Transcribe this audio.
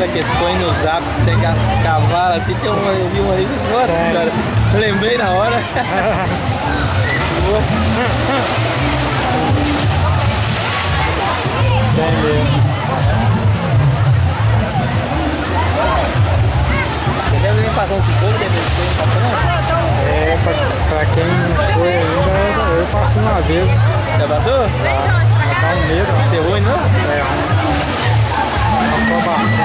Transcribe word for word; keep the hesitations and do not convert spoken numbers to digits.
galera que põe no zap, pega cavalo, assim, tem uma, eu vi uma ali agora, é. Cara. Lembrei na hora. Entendeu? Você deve vir passar um futebol, deve vir passar um É, pra, pra quem foi ainda, eu faço uma vez. Já passou? Já, já tá um medo. Você ruim, não? É. Vamos lá.